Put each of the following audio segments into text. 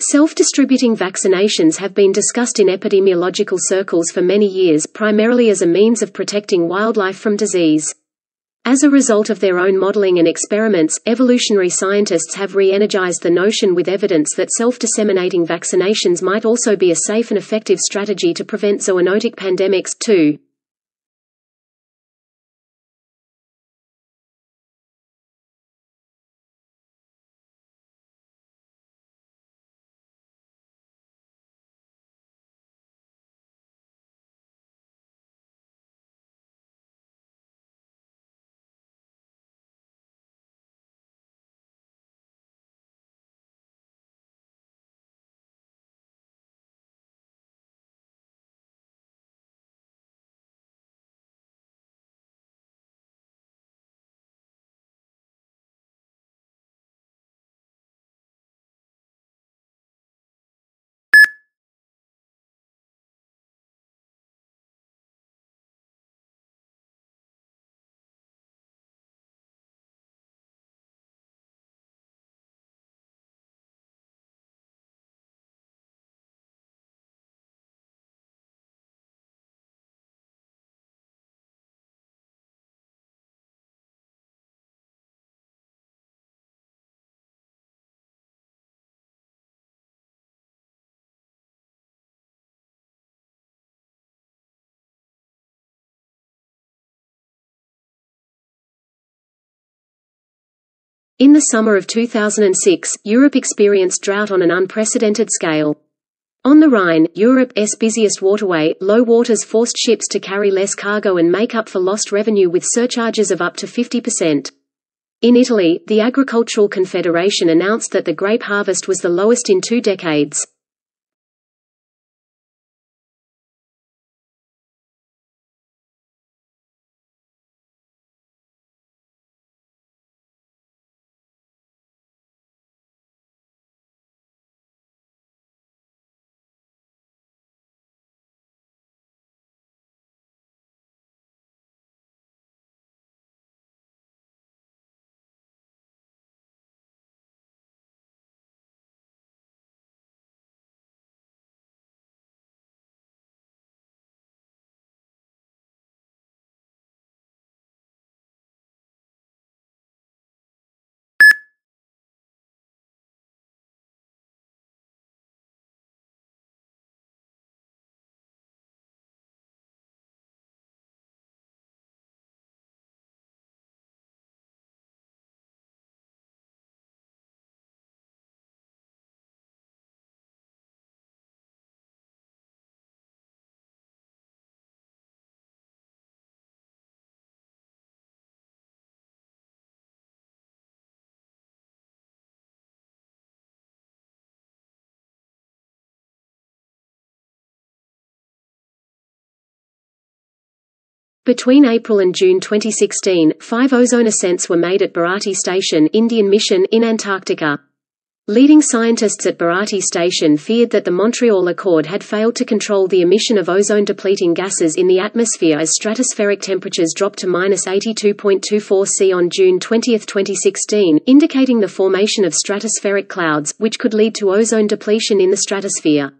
Self-distributing vaccinations have been discussed in epidemiological circles for many years, primarily as a means of protecting wildlife from disease. As a result of their own modeling and experiments, evolutionary scientists have re-energized the notion with evidence that self-disseminating vaccinations might also be a safe and effective strategy to prevent zoonotic pandemics, too. In the summer of 2006, Europe experienced drought on an unprecedented scale. On the Rhine, Europe's busiest waterway, low waters forced ships to carry less cargo and make up for lost revenue with surcharges of up to 50%. In Italy, the Agricultural Confederation announced that the grape harvest was the lowest in 2 decades. Between April and June 2016, 5 ozone ascents were made at Bharati Station, Indian Mission, in Antarctica. Leading scientists at Bharati Station feared that the Montreal Accord had failed to control the emission of ozone-depleting gases in the atmosphere as stratospheric temperatures dropped to -82.24°C on June 20, 2016, indicating the formation of stratospheric clouds, which could lead to ozone depletion in the stratosphere.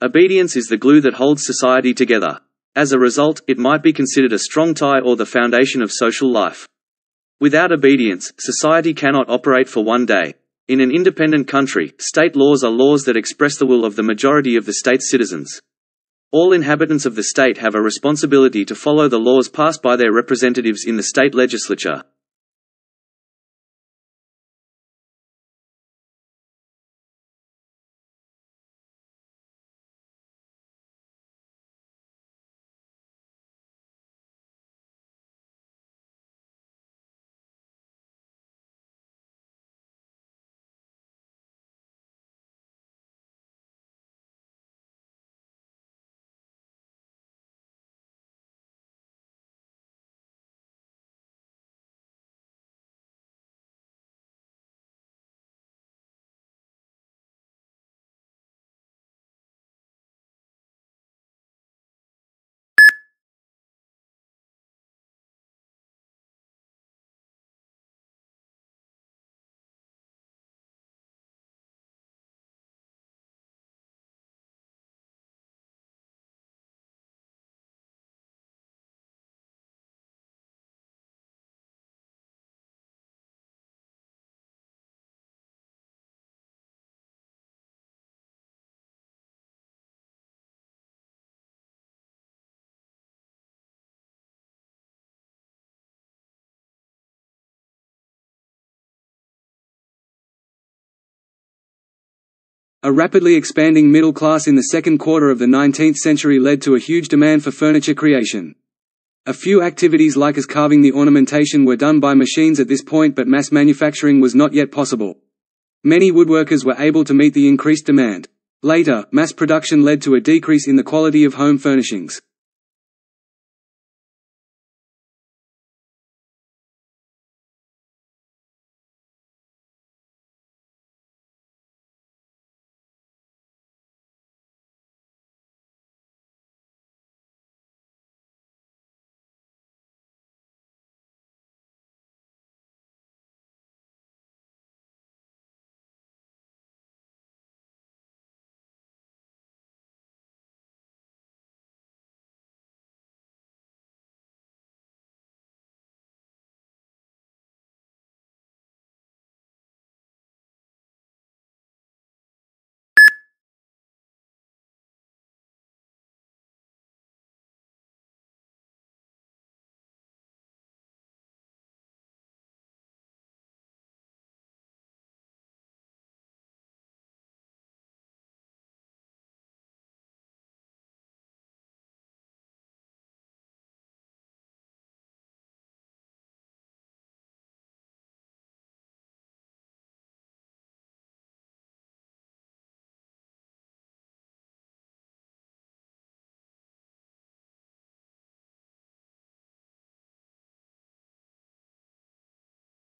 Obedience is the glue that holds society together. As a result, it might be considered a strong tie or the foundation of social life. Without obedience, society cannot operate for one day. In an independent country, state laws are laws that express the will of the majority of the state's citizens. All inhabitants of the state have a responsibility to follow the laws passed by their representatives in the state legislature. A rapidly expanding middle class in the second quarter of the 19th century led to a huge demand for furniture creation. A few activities like as carving the ornamentation were done by machines at this point, but mass manufacturing was not yet possible. Many woodworkers were able to meet the increased demand. Later, mass production led to a decrease in the quality of home furnishings.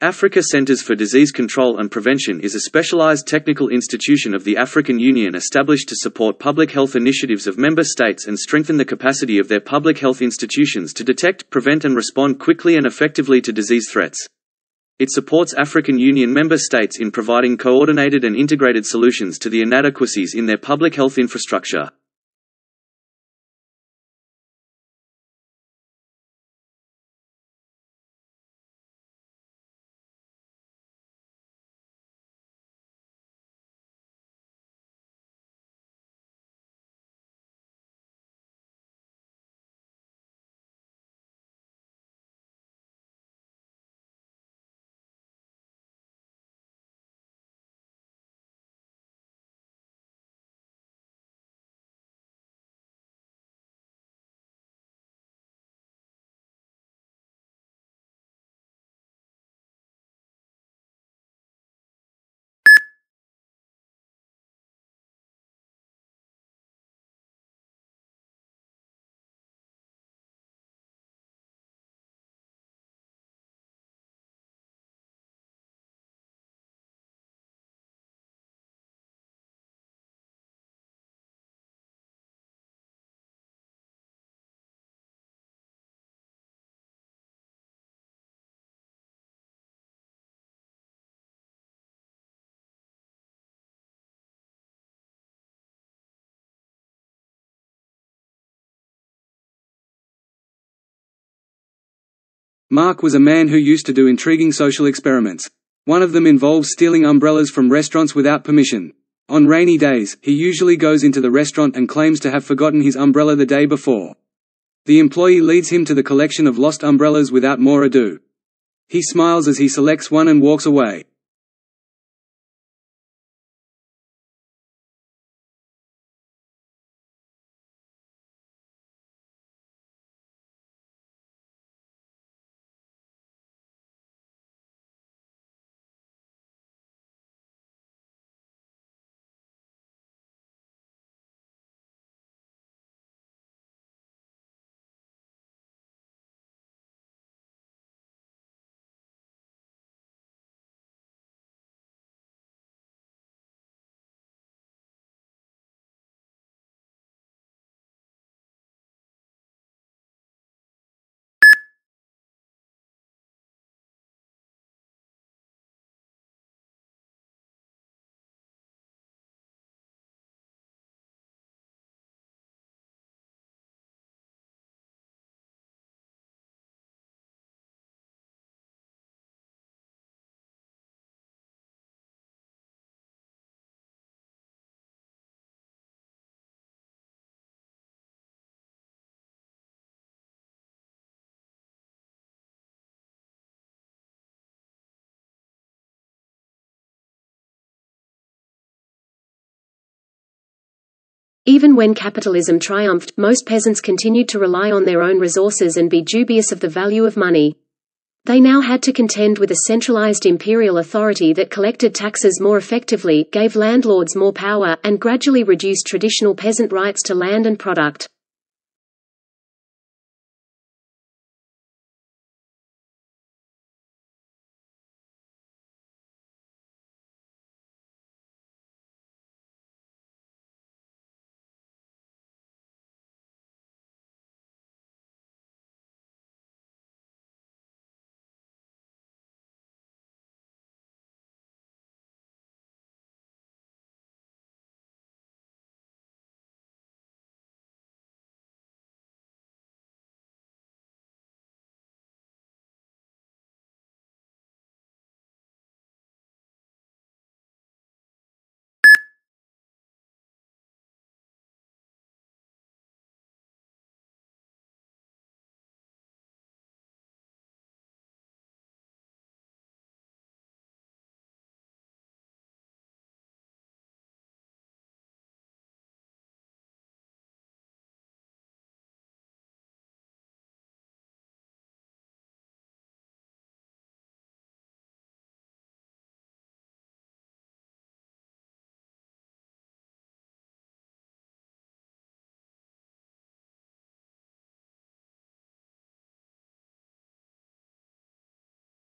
Africa Centers for Disease Control and Prevention is a specialized technical institution of the African Union established to support public health initiatives of member states and strengthen the capacity of their public health institutions to detect, prevent and respond quickly and effectively to disease threats. It supports African Union member states in providing coordinated and integrated solutions to the inadequacies in their public health infrastructure. Mark was a man who used to do intriguing social experiments. One of them involves stealing umbrellas from restaurants without permission. On rainy days, he usually goes into the restaurant and claims to have forgotten his umbrella the day before. The employee leads him to the collection of lost umbrellas without more ado. He smiles as he selects one and walks away. Even when capitalism triumphed, most peasants continued to rely on their own resources and be dubious of the value of money. They now had to contend with a centralized imperial authority that collected taxes more effectively, gave landlords more power, and gradually reduced traditional peasant rights to land and product.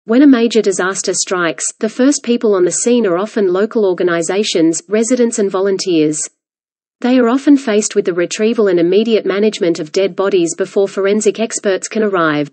When a major disaster strikes, the first people on the scene are often local organizations, residents and volunteers. They are often faced with the retrieval and immediate management of dead bodies before forensic experts can arrive.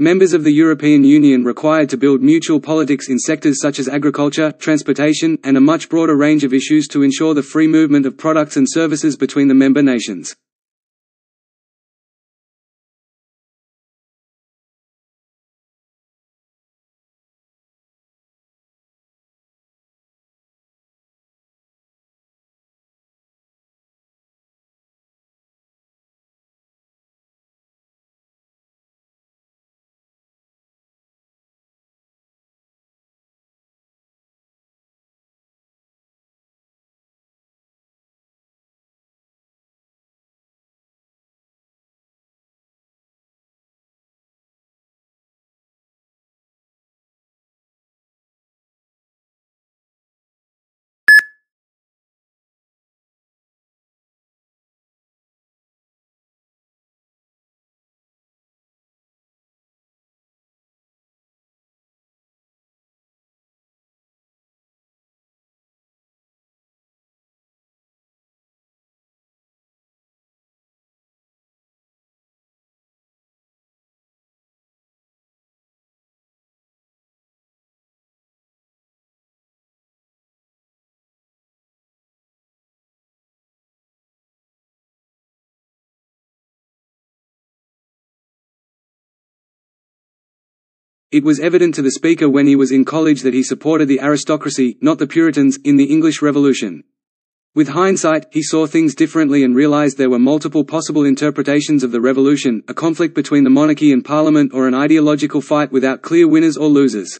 Members of the European Union required to build mutual politics in sectors such as agriculture, transportation, and a much broader range of issues to ensure the free movement of products and services between the member nations. It was evident to the speaker when he was in college that he supported the aristocracy, not the Puritans, in the English Revolution. With hindsight, he saw things differently and realized there were multiple possible interpretations of the revolution, a conflict between the monarchy and parliament or an ideological fight without clear winners or losers.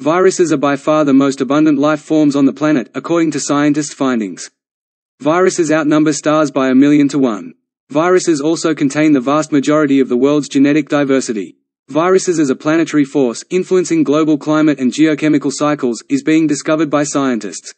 Viruses are by far the most abundant life forms on the planet, according to scientists' findings. Viruses outnumber stars by 1,000,000 to 1. Viruses also contain the vast majority of the world's genetic diversity. Viruses as a planetary force, influencing global climate and geochemical cycles, is being discovered by scientists.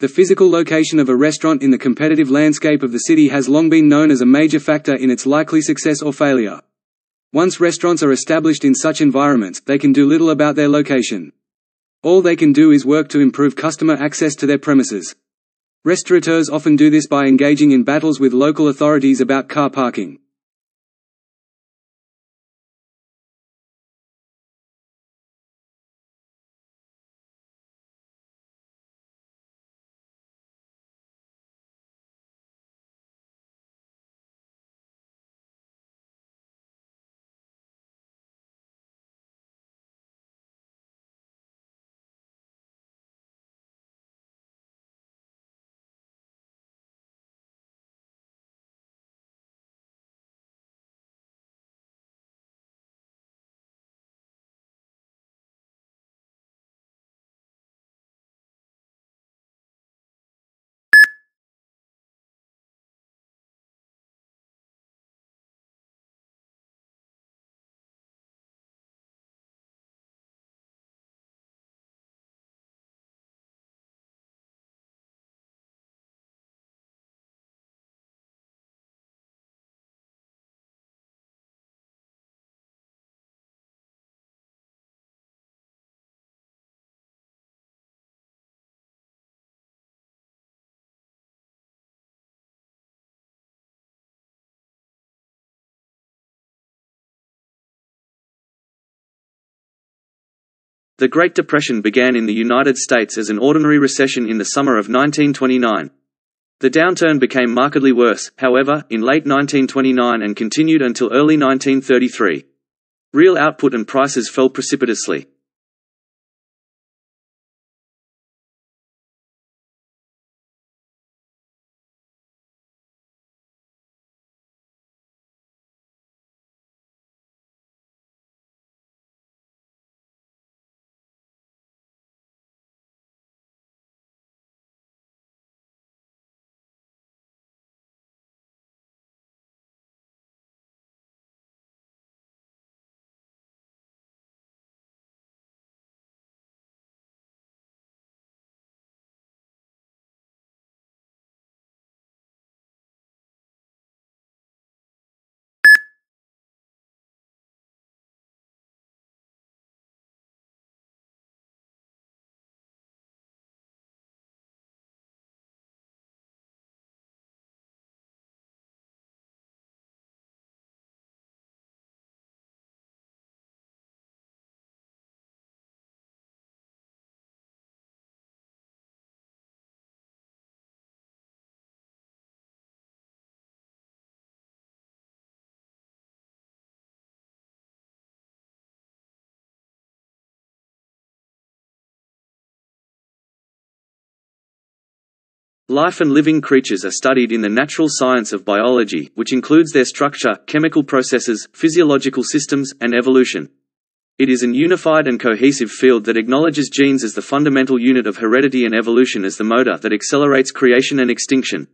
The physical location of a restaurant in the competitive landscape of the city has long been known as a major factor in its likely success or failure. Once restaurants are established in such environments, they can do little about their location. All they can do is work to improve customer access to their premises. Restaurateurs often do this by engaging in battles with local authorities about car parking. The Great Depression began in the United States as an ordinary recession in the summer of 1929. The downturn became markedly worse, however, in late 1929 and continued until early 1933. Real output and prices fell precipitously. Life and living creatures are studied in the natural science of biology, which includes their structure, chemical processes, physiological systems, and evolution. It is an unified and cohesive field that acknowledges genes as the fundamental unit of heredity and evolution as the motor that accelerates creation and extinction.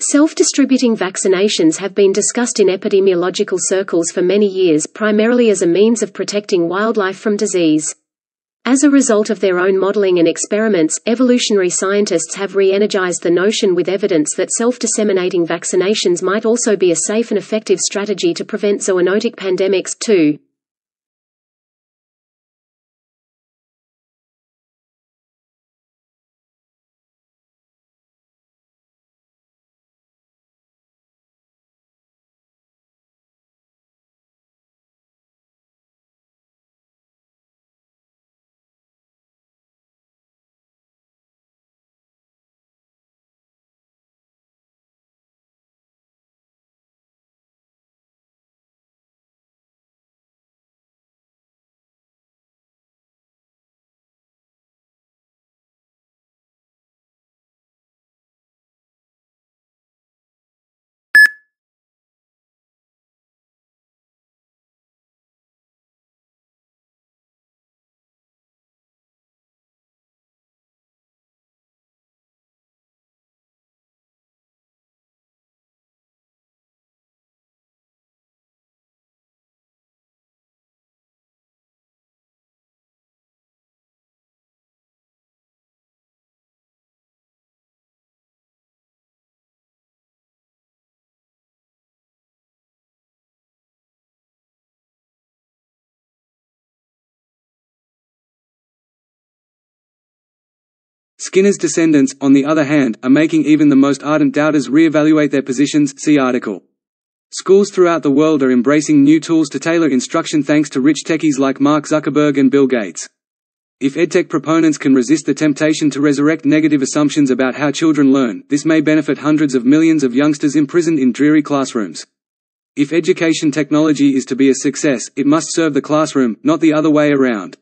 Self-distributing vaccinations have been discussed in epidemiological circles for many years, primarily as a means of protecting wildlife from disease. As a result of their own modeling and experiments, evolutionary scientists have re-energized the notion with evidence that self-disseminating vaccinations might also be a safe and effective strategy to prevent zoonotic pandemics, too. Skinner's descendants, on the other hand, are making even the most ardent doubters reevaluate their positions, see article. Schools throughout the world are embracing new tools to tailor instruction thanks to rich techies like Mark Zuckerberg and Bill Gates. If edtech proponents can resist the temptation to resurrect negative assumptions about how children learn, this may benefit hundreds of millions of youngsters imprisoned in dreary classrooms. If education technology is to be a success, it must serve the classroom, not the other way around.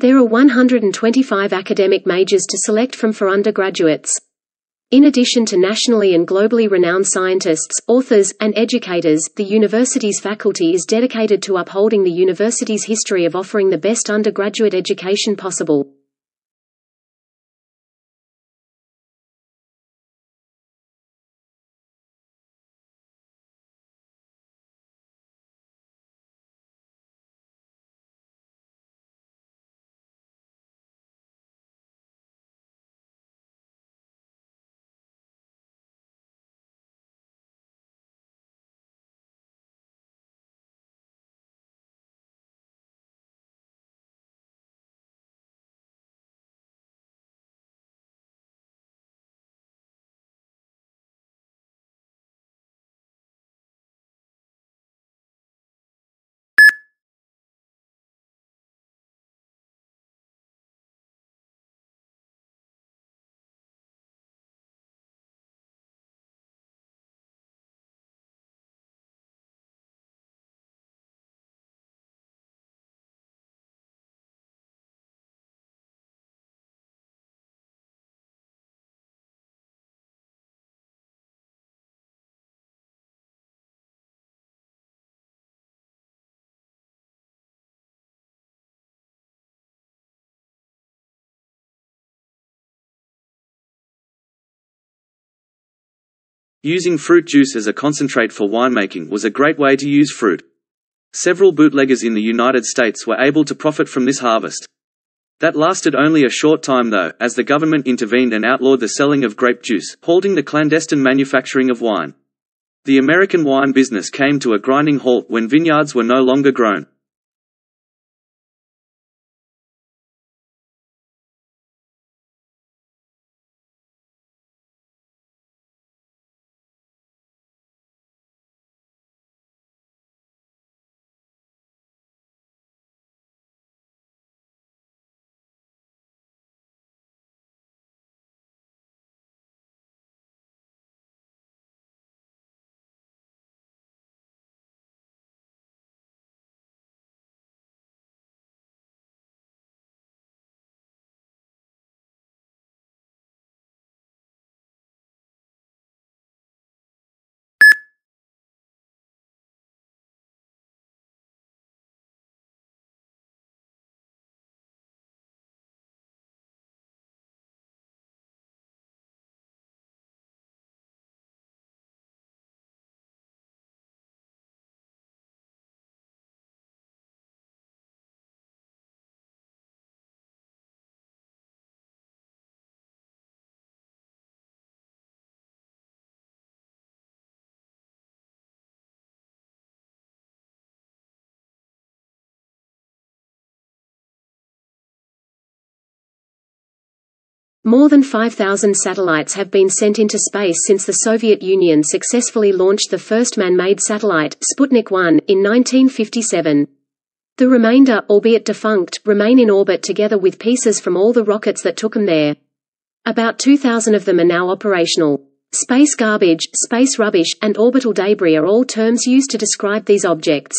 There are 125 academic majors to select from for undergraduates. In addition to nationally and globally renowned scientists, authors, and educators, the university's faculty is dedicated to upholding the university's history of offering the best undergraduate education possible. Using fruit juice as a concentrate for winemaking was a great way to use fruit. Several bootleggers in the United States were able to profit from this harvest. That lasted only a short time though, as the government intervened and outlawed the selling of grape juice, halting the clandestine manufacturing of wine. The American wine business came to a grinding halt when vineyards were no longer grown. More than 5,000 satellites have been sent into space since the Soviet Union successfully launched the first man-made satellite, Sputnik 1, in 1957. The remainder, albeit defunct, remain in orbit together with pieces from all the rockets that took them there. About 2,000 of them are now operational. Space garbage, space rubbish, and orbital debris are all terms used to describe these objects.